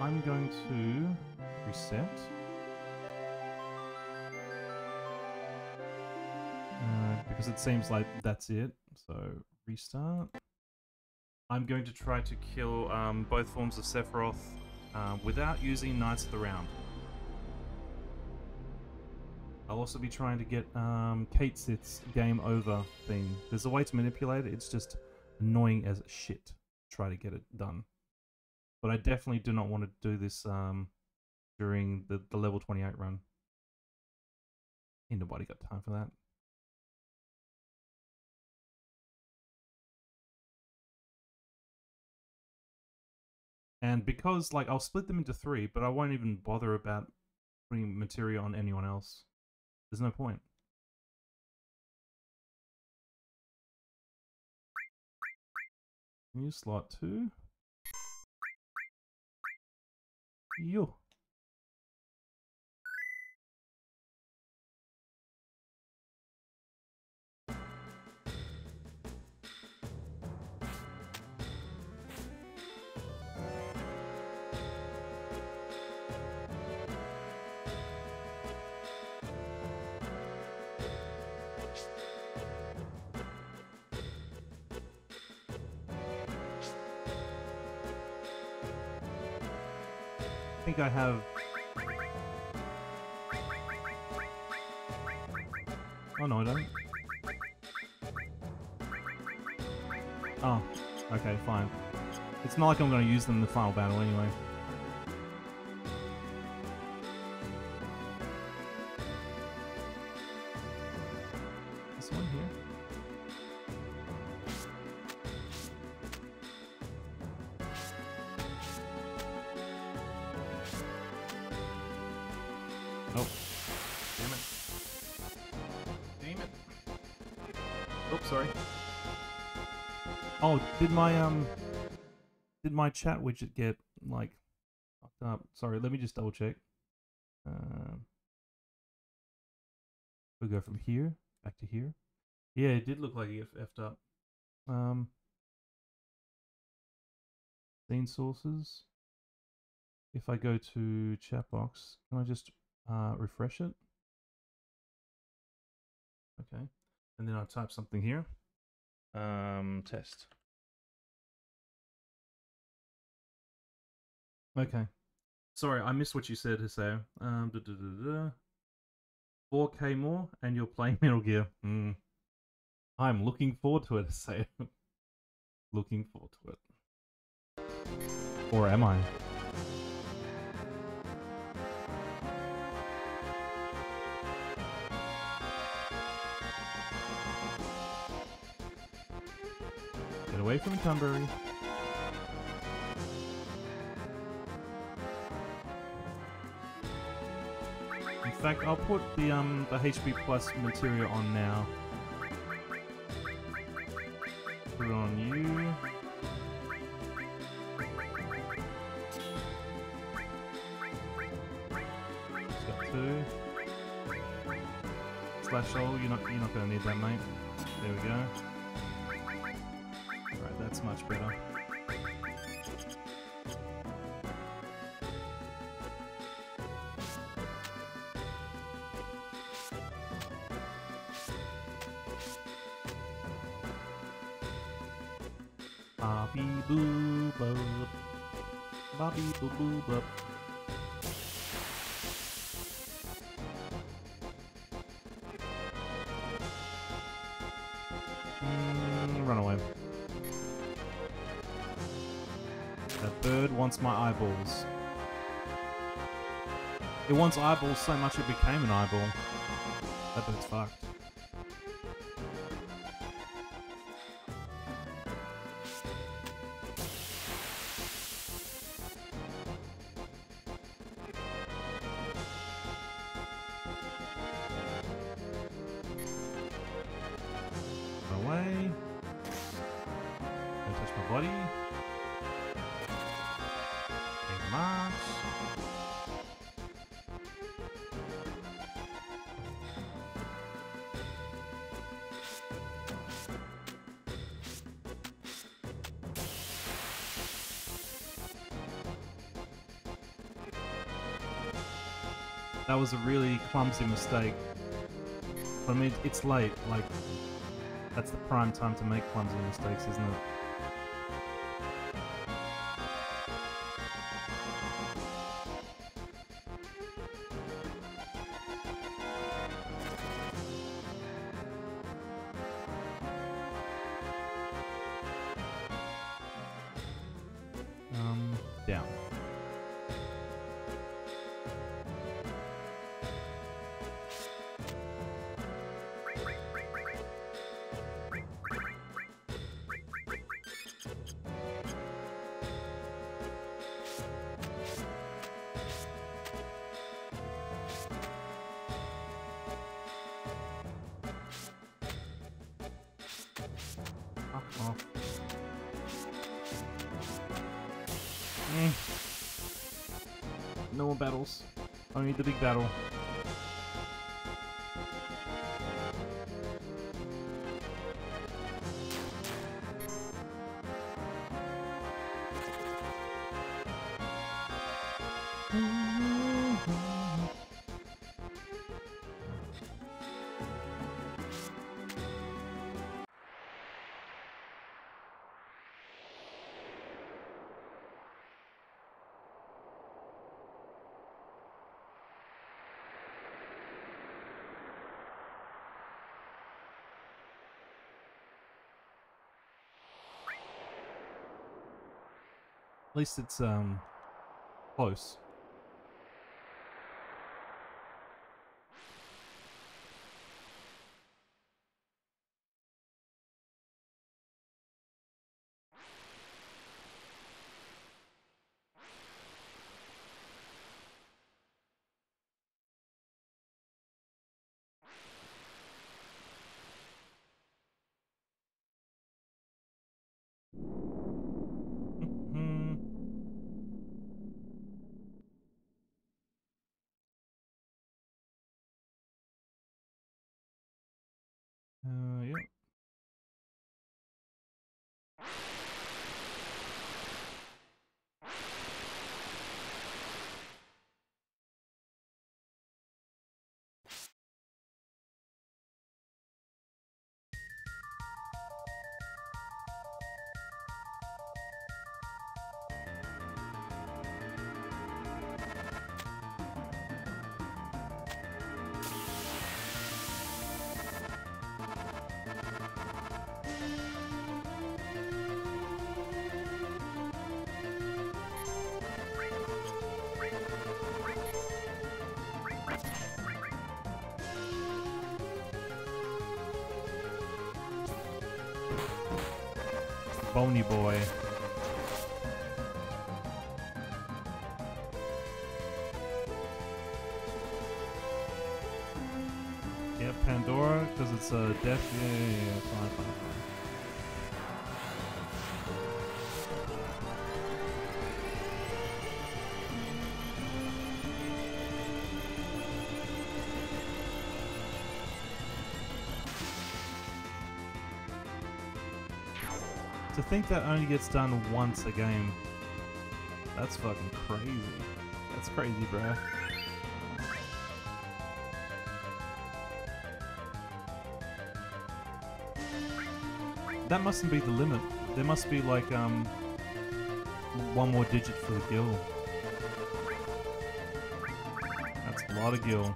I'm going to reset. Because it seems like that's it. So, restart. I'm going to try to kill both forms of Sephiroth without using Knights of the Round. I'll also be trying to get Cait Sith's game over thing. There's a way to manipulate it, it's just annoying as shit to try to get it done. But I definitely do not want to do this during the level 28 run. Ain't nobody got time for that. And because, like, I'll split them into three, but I won't even bother about putting material on anyone else. There's no point. New slot 2. Yo. I think I have... Oh no, I don't. Oh, okay, fine. It's not like I'm going to use them in the final battle anyway. This one here. Oh, did my chat widget get, like, fucked up? Sorry, let me just double check. We'll go from here, back to here. Yeah, it did look like it got effed up. Scene sources. If I go to chat box, can I just refresh it? Okay, and then I'll type something here. Test. Okay. Sorry, I missed what you said, Haseo. 4K more, and you're playing Metal Gear. I'm looking forward to it, Haseo. Looking forward to it. Or am I? Away from Tumbury. In fact, I'll put the HP plus material on now. Put it on you. Step 2. Slash all. You're not gonna need that, mate. There we go. That's much better. Bobby boo bop. Bobby boo boo bop. Wants my eyeballs. It wants eyeballs so much it became an eyeball. That bird's fucked. That was a really clumsy mistake. But I mean, it's late, like, that's the prime time to make clumsy mistakes, isn't it? No more battles. I need the big battle. At least it's, close. Bony boy. Yeah, Pandora, because it's a death. Yeah, fine. I think that only gets done once a game. That's fucking crazy. That's crazy, bruh. That mustn't be the limit. There must be like, one more digit for the gil. That's a lot of gil.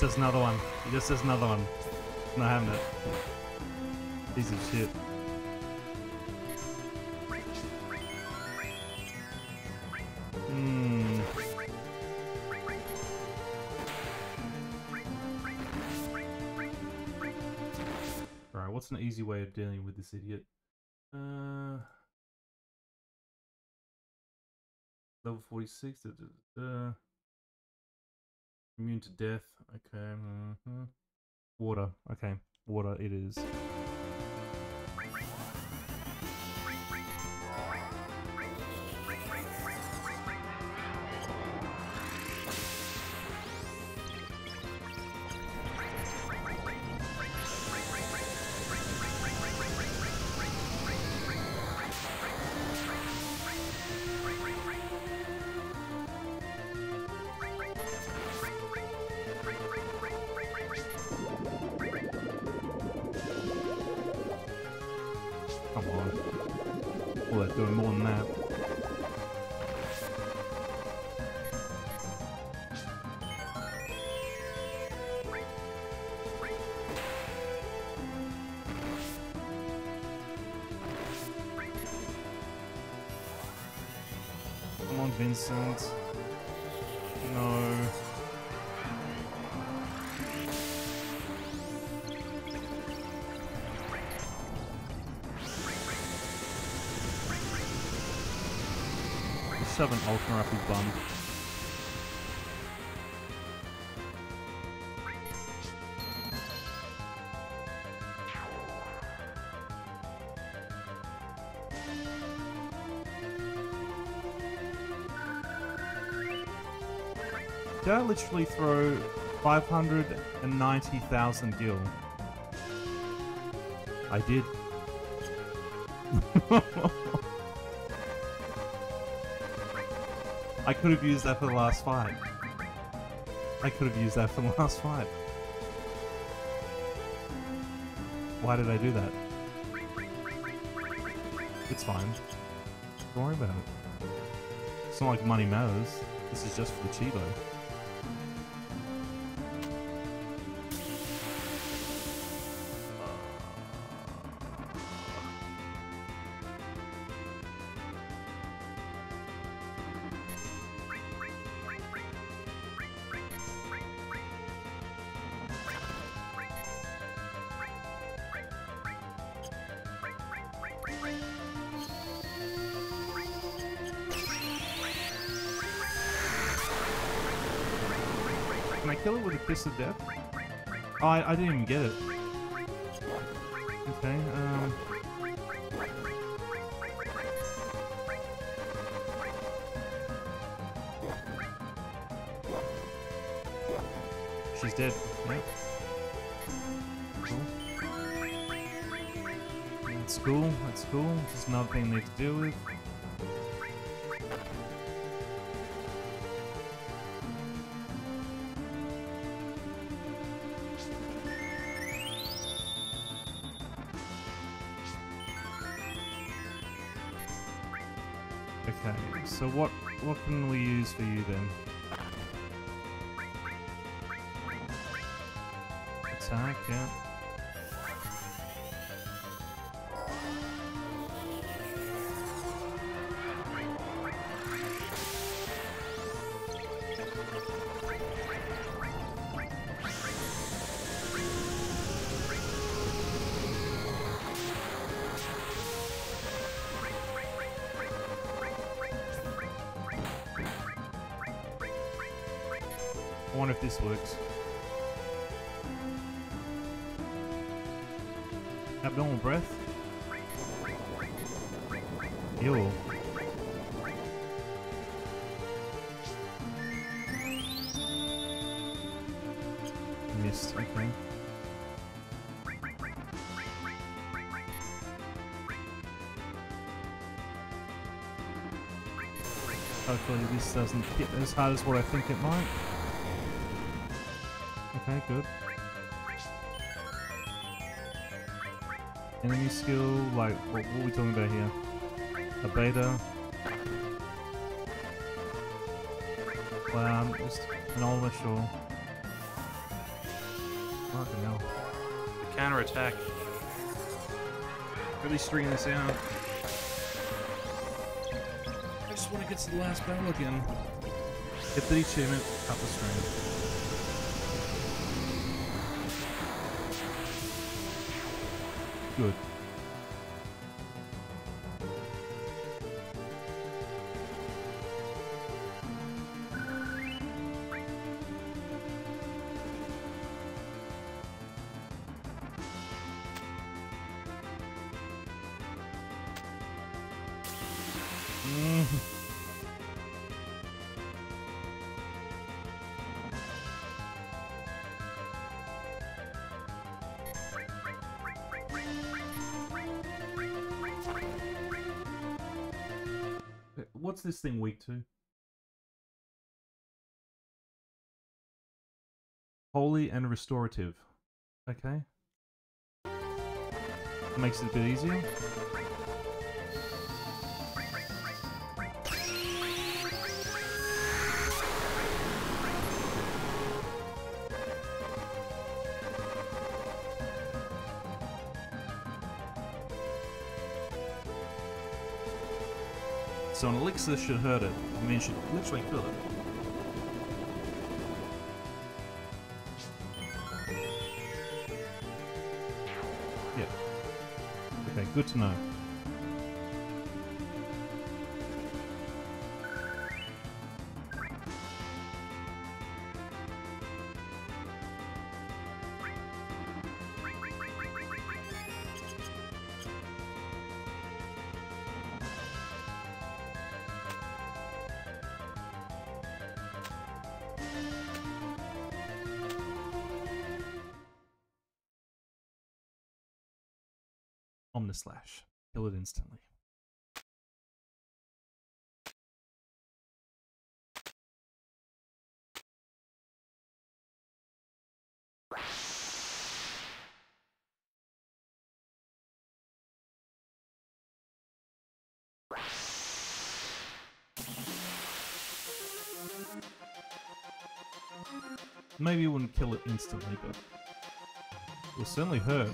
Just another one. Just another one. Not having it. Piece of shit. Alright, what's an easy way of dealing with this idiot? Level 46. Immune to death. Okay. Water. Okay. Water it is. Vincent. No. Just have an ultra up his bum. Did I literally throw 590,000 gil? I did. I could have used that for the last fight. I could have used that for the last fight. Why did I do that? It's fine. Don't worry about it. It's not like money matters. This is just for the Chibo. Kiss of death? Oh, I didn't even get it. Okay, she's dead, right? Cool. That's cool, that's cool. Just another thing they need to deal with. Okay, so what can we use for you then? Attack, yeah. I wonder if this works. Abnormal breath. Ew. Missed, okay. Hopefully this doesn't hit as hard as what I think it might. Okay, good. Enemy skill, like, what are we talking about here? A beta. Just an armor shore. Fucking hell. The counter-attack. Really stringing this out. I just want to get to the last battle again. Get the achievement, up the string. Good. What's this thing weak to? Holy and restorative. Okay. Makes it a bit easier. So an elixir should hurt it. I mean, it should literally kill it. Yep. Okay, good to know. Omnislash. Kill it instantly. Maybe it wouldn't kill it instantly, but it will certainly hurt.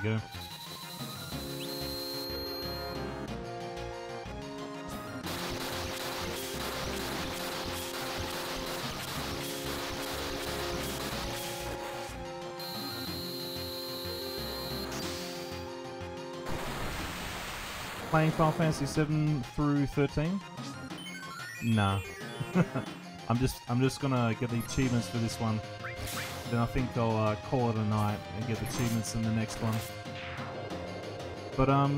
Go. Playing Final Fantasy VII through 13? Nah. I'm just gonna get the achievements for this one then I think I'll call it a night and get the achievements in the next one. But I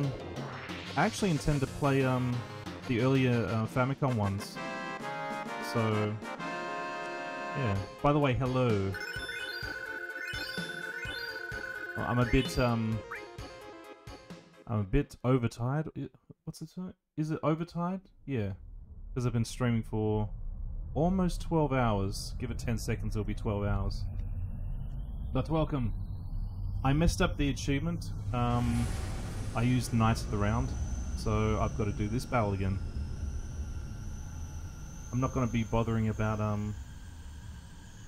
actually intend to play the earlier Famicom ones. So yeah. By the way, hello. I'm a bit overtired. What's it? Is it overtired? Yeah, because I've been streaming for almost 12 hours. Give it 10 seconds, it'll be 12 hours. But welcome. I messed up the achievement. I used Knights of the Round, so I've got to do this battle again. I'm not going to be bothering about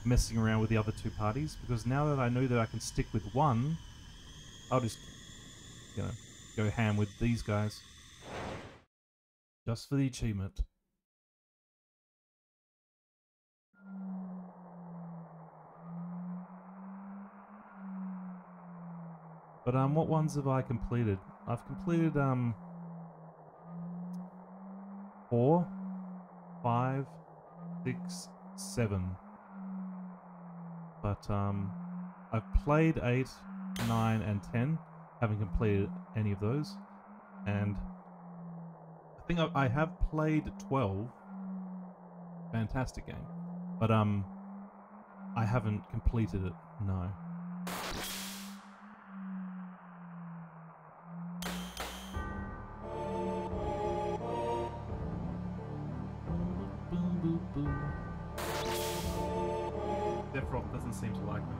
messing around with the other two parties, because now that I know that I can stick with one, I'll just, you know, go ham with these guys. Just for the achievement. But what ones have I completed? I've completed 4, 5, 6, 7. But I've played 8, 9, and 10, haven't completed any of those, and I think I have played 12. Fantastic game, but I haven't completed it. No. Sephiroth doesn't seem to like me.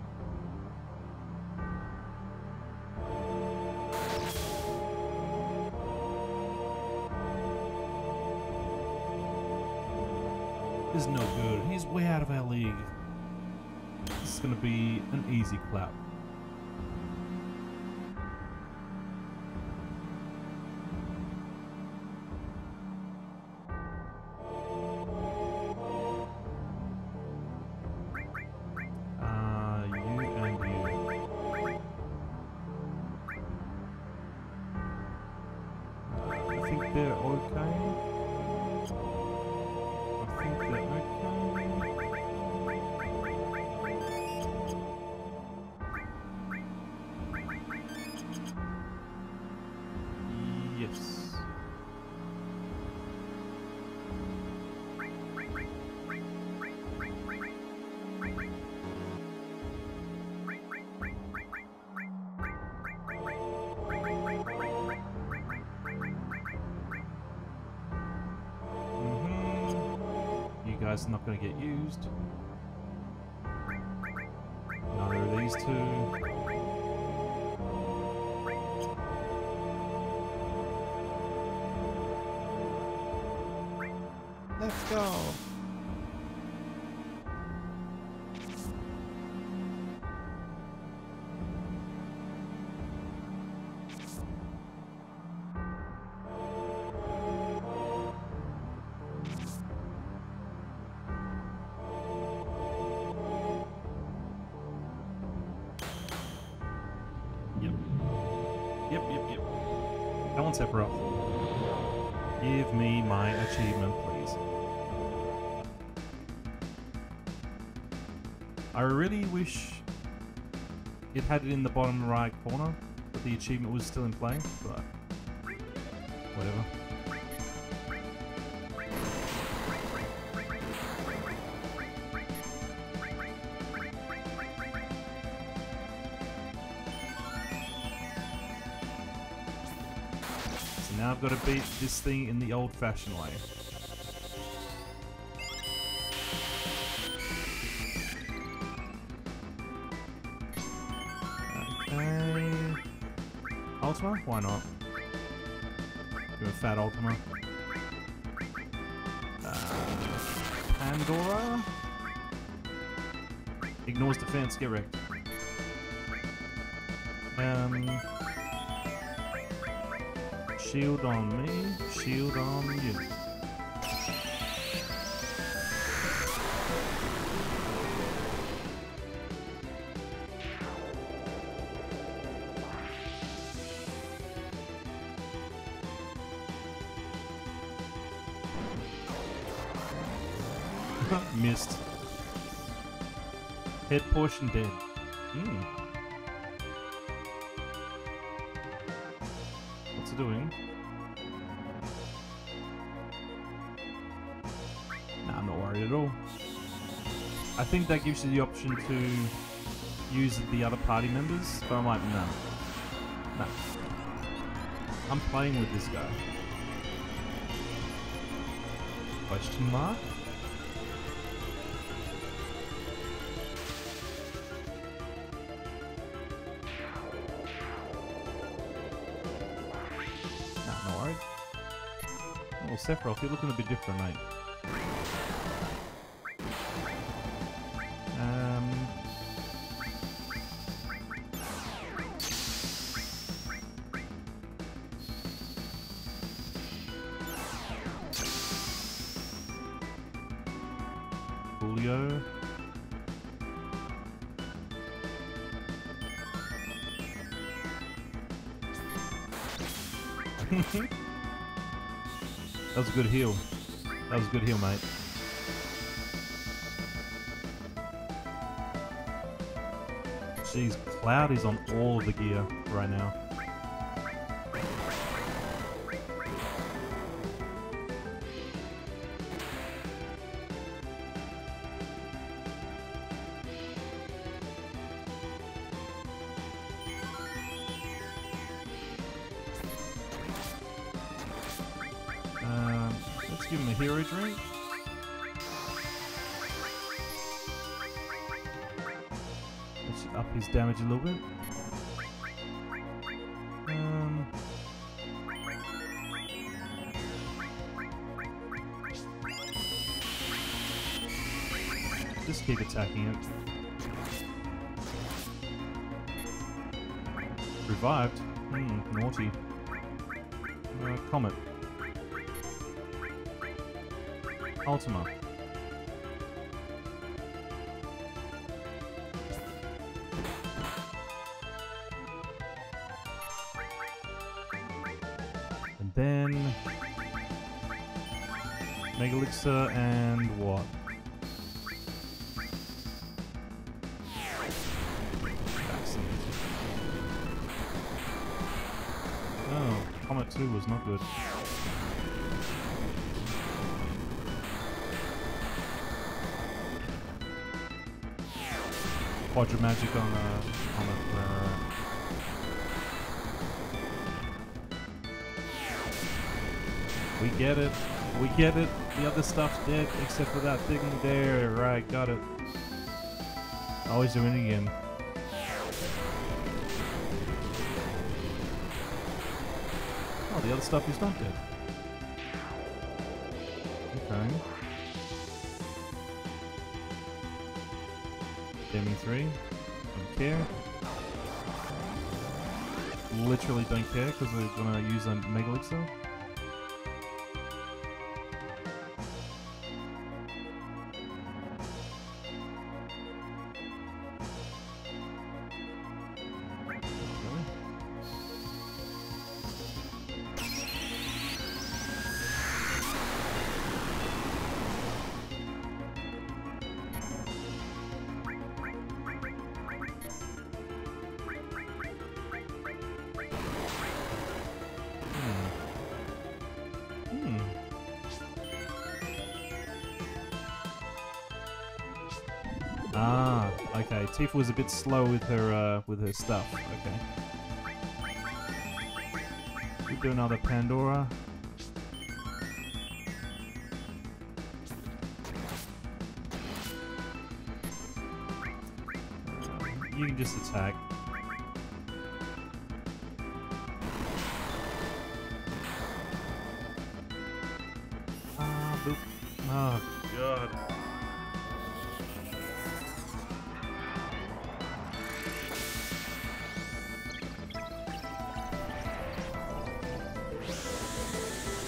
This is no good. He's way out of our league. This is going to be an easy clap. It's not going to get used. Neither of these two. Let's go. Sephiroth, give me my achievement, please. I really wish it had it in the bottom right corner, but the achievement was still in play, but whatever. Now I've got to beat this thing in the old-fashioned way. Okay. Ultima? Why not? Give a fat Ultima. Pandora? Ignores defense, get wrecked. Shield on me, shield on you. Missed. Head portion dead. Mm. What's it doing? Nah, I'm not worried at all. I think that gives you the option to use the other party members, but I'm like, no. No. I'm playing with this guy. Question mark? Nah, no worries. Oh, Sephiroth, you're looking a bit different, mate. That was a good heal. That was a good heal, mate. Jeez, Cloud is on all of the gear right now. Give him a hero drink. Let's up his damage a little bit. Just keep attacking it. Revived. Naughty. Comet. Ultima. And then Mega Elixir and what? Oh, Comet 2 was not good. Quadra magic on the We get it. We get it. The other stuff's dead except for that thing there. Right, got it. Always doing it again. Oh, the other stuff is not dead. Okay. Demi 3, don't care. Literally don't care because we're gonna use a Mega Elixir. Ah, okay. Tifa was a bit slow with her stuff. Okay. We'll do another Pandora. You can just attack. Ah, boop. Oh, God.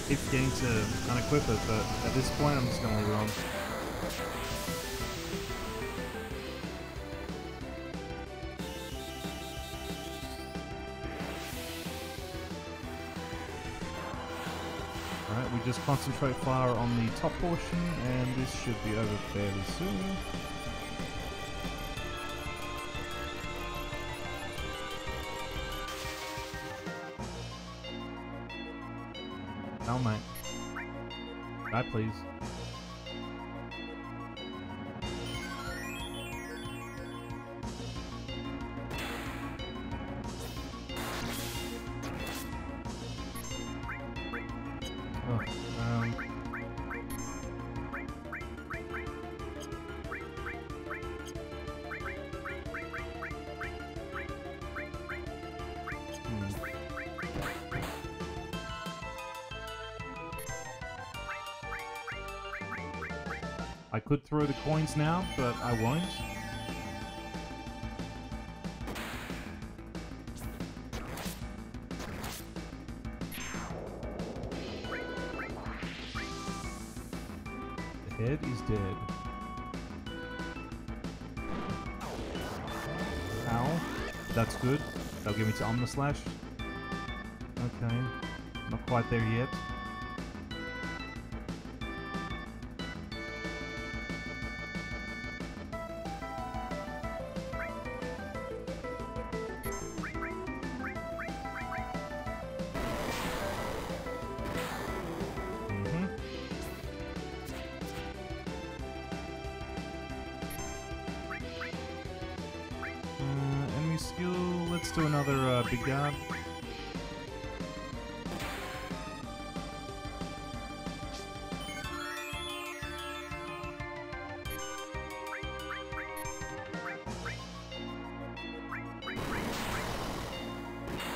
Keep getting to unequip it, but at this point I'm just gonna leave it on. Alright, we just concentrate fire on the top portion and this should be over fairly soon. helmet. Die, please. I could throw the coins now, but I won't. The head is dead. Ow. That's good. That'll get me to Omnislash. Okay. Not quite there yet. Let's do another big guard.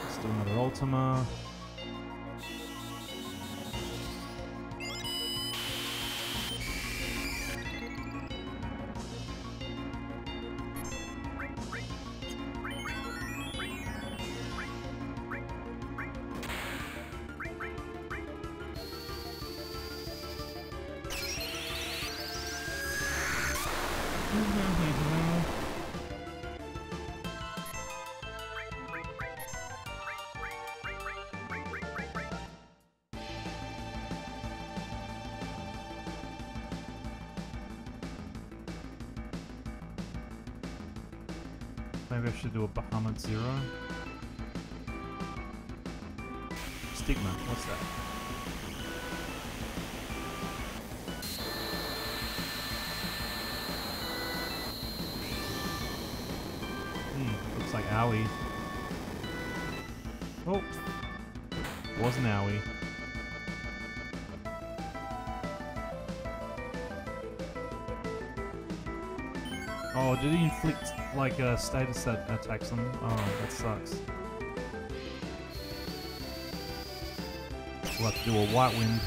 Let's do another Ultima. Maybe I should do a Bahamut Zero. Stigma, what's that? Looks like Owie. Oh, it was an Owie. Oh, did he inflict like a status that attacks them? Oh, that sucks. We'll have to do a white wind.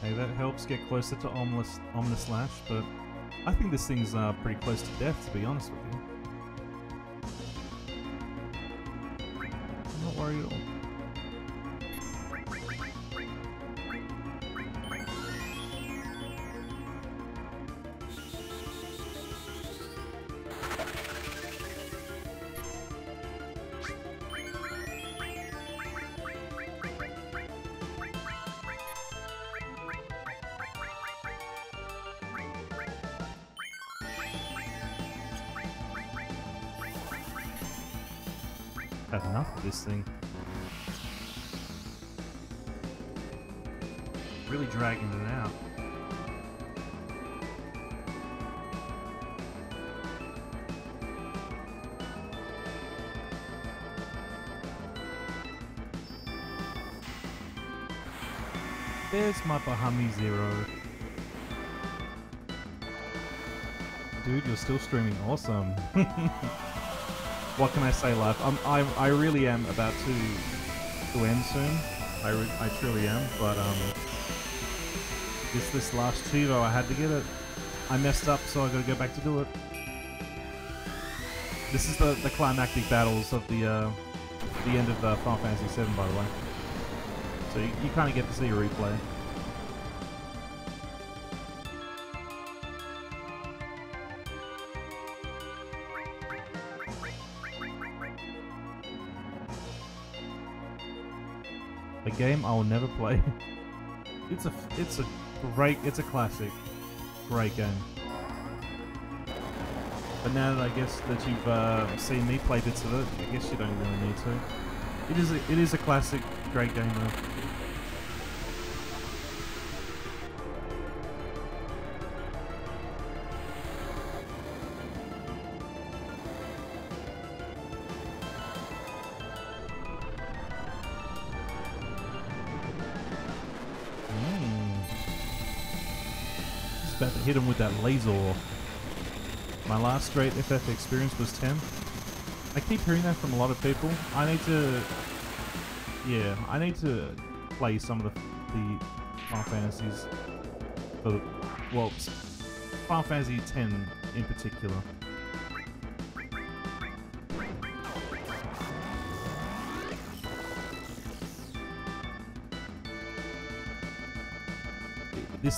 Hey, that helps get closer to Omnislash, but I think this thing's pretty close to death, to be honest with you. I'm not worried at all. I've had enough of this thing. Really dragging it out. There's my Bahamut Zero. Dude, you're still streaming. Awesome. What can I say, life? I really am about to end soon. I truly am, but this last Chivo, I had to get it. I messed up, so I got to go back to do it. This is the climactic battles of the end of Final Fantasy VII, by the way. So you kind of get to see a replay. game I will never play. It's a classic, great game. But now that I guess that you've seen me play bits of it, I guess you don't really need to. It is a classic, great game though. About to hit him with that laser. My last straight FF experience was 10. I keep hearing that from a lot of people. I need to play some of the Final Fantasies. Well, Final Fantasy X in particular.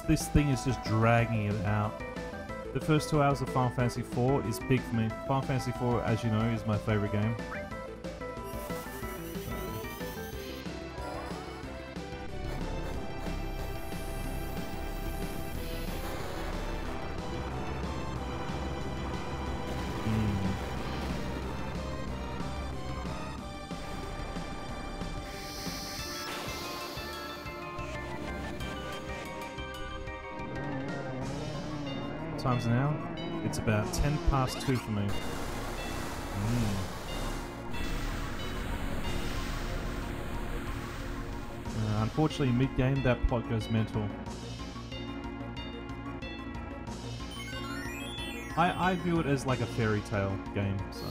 This thing is just dragging it out. The first 2 hours of Final Fantasy IV is big for me. Final Fantasy IV, as you know, is my favorite game. Times an hour. It's about 2:10 for me. Unfortunately, mid-game that plot goes mental. I view it as like a fairy tale game, so.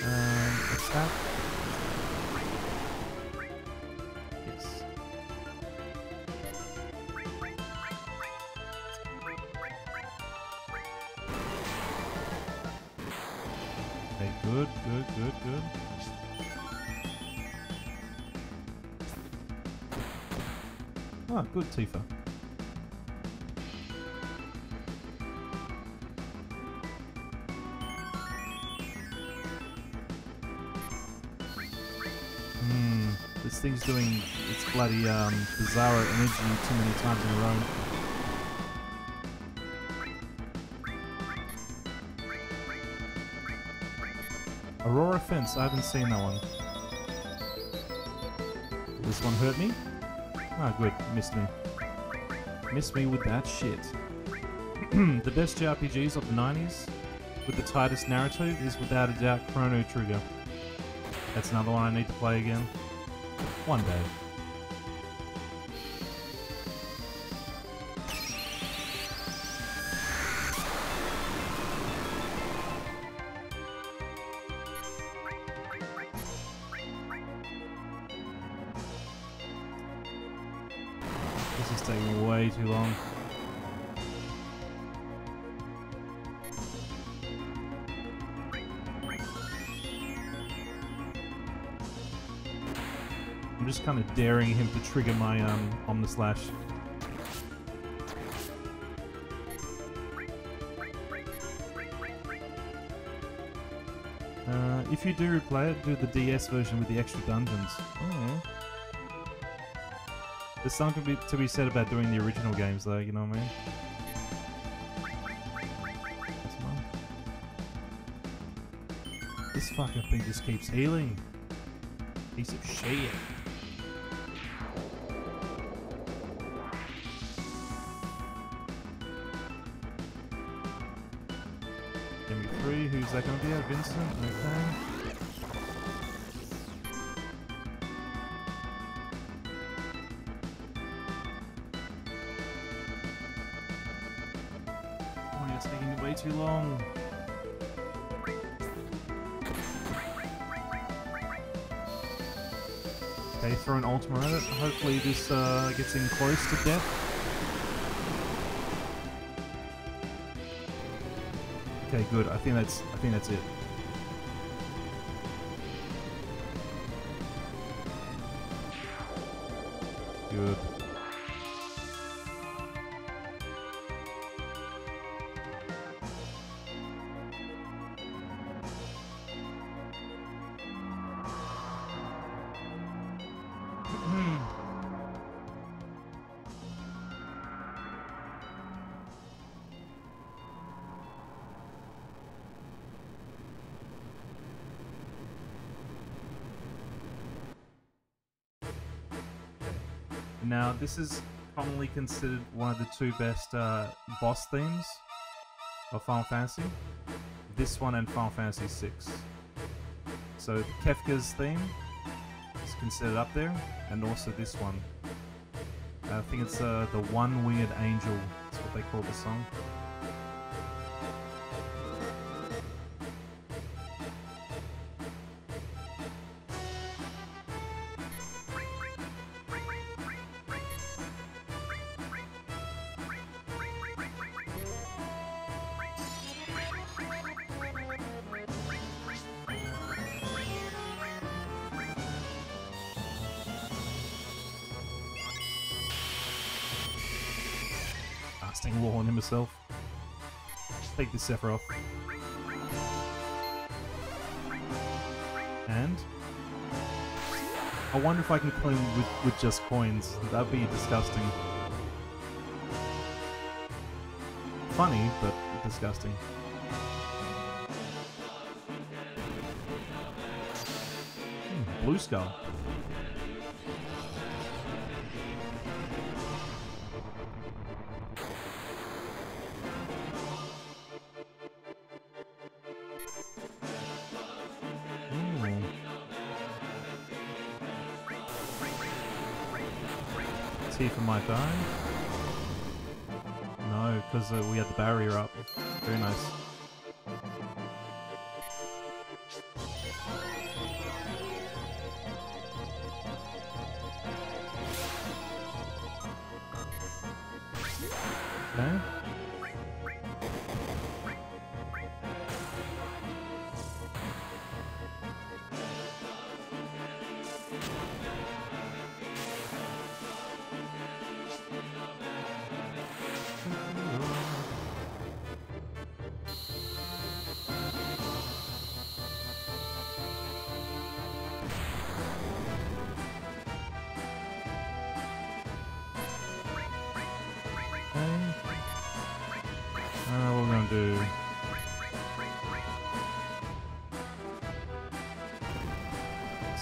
Attack. Good. Ah, good Tifa. This thing's doing its bloody bizarro energy too many times in a row. Aurora Fence, I haven't seen that one. This one hurt me? Ah, good, missed me. Missed me with that shit. The best JRPGs of the 90s, with the tightest narrative, is without a doubt Chrono Trigger. That's another one I need to play again. One day. This is taking way too long. I'm just kind of daring him to trigger my Omnislash. If you do replay it, do the DS version with the extra dungeons. Oh. There's something to be said about doing the original games though, you know what I mean? That's mine. This fucking thing just keeps healing. Piece of shit. MB3, who's that gonna be? Vincent? Okay. Too long. Okay, throw an ultimate at it. Hopefully this gets in close to death. Okay, good. I think that's it. Good. Now, this is commonly considered one of the two best boss themes of Final Fantasy. This one and Final Fantasy VI. So Kefka's theme is considered up there, and also this one. I think it's the One Winged Angel, that's what they call the song. Law on himself. Take this, Sephiroth. And I wonder if I can clean with just coins. That'd be disgusting. Funny, but disgusting. Blue Skull. Teeth in my thigh? No, because we had the barrier up. Very nice. Okay.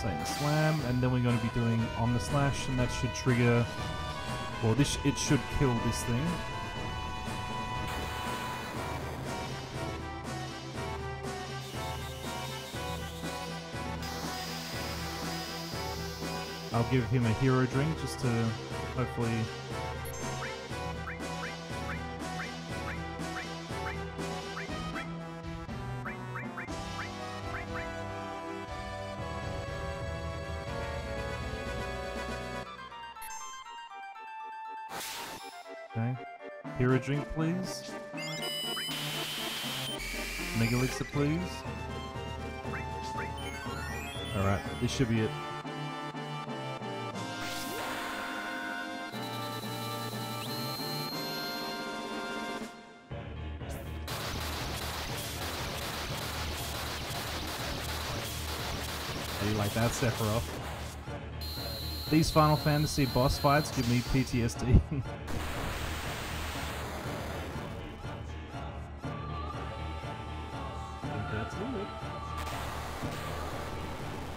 Same slam, and then we're going to be doing Omnislash, and that should trigger, or this, it should kill this thing. I'll give him a hero drink just to hopefully. Okay. Hero drink, please. Mega elixir, please. Alright, this should be it. How do you like that, Sephiroth? These Final Fantasy boss fights give me PTSD.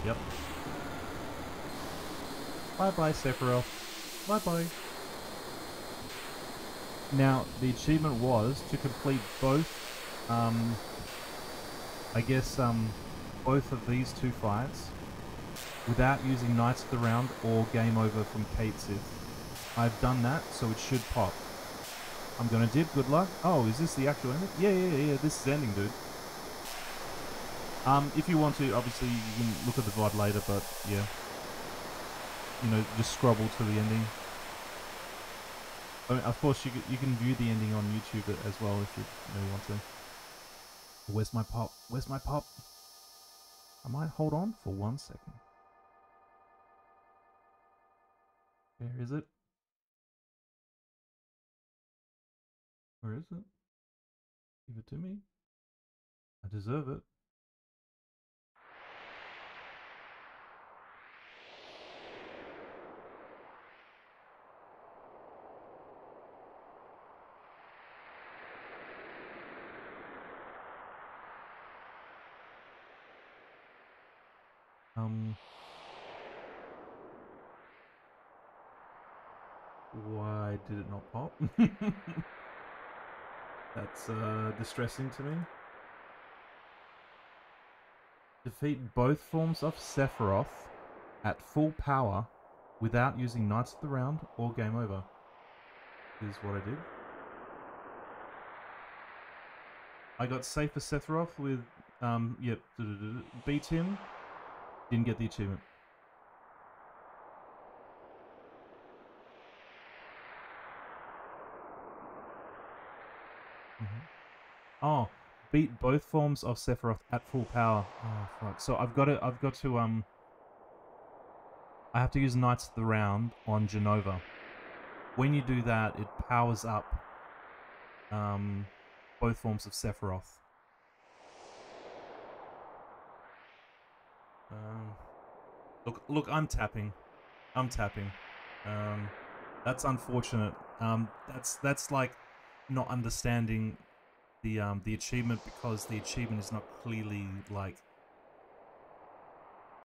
Yep. Bye-bye, Sephiroth. Bye-bye. Now, the achievement was to complete both, both of these two fights without using Knights of the Round or Game Over from Cait Sith. I've done that, so it should pop. I'm gonna dip, good luck. Oh, is this the actual ending? Yeah, this is ending, dude. If you want to, obviously, you can look at the VOD later, but, yeah. You know, just scrabble to the ending. I mean, of course, you can view the ending on YouTube as well, if you really want to. Where's my pop? Where's my pop? I might hold on for 1 second. Where is it? Where is it? Give it to me. I deserve it. Why did it not pop? That's distressing to me. Defeat both forms of Sephiroth at full power without using Knights of the Round or Game Over. Is what I did. I got safe for Sephiroth with, yep, beat him. Didn't get the achievement. Oh, beat both forms of Sephiroth at full power. Oh fuck! So I have to use Knights of the Round on Genova. When you do that, it powers up both forms of Sephiroth. Look, I'm tapping. That's unfortunate. That's like not understanding the achievement, because the achievement is not clearly like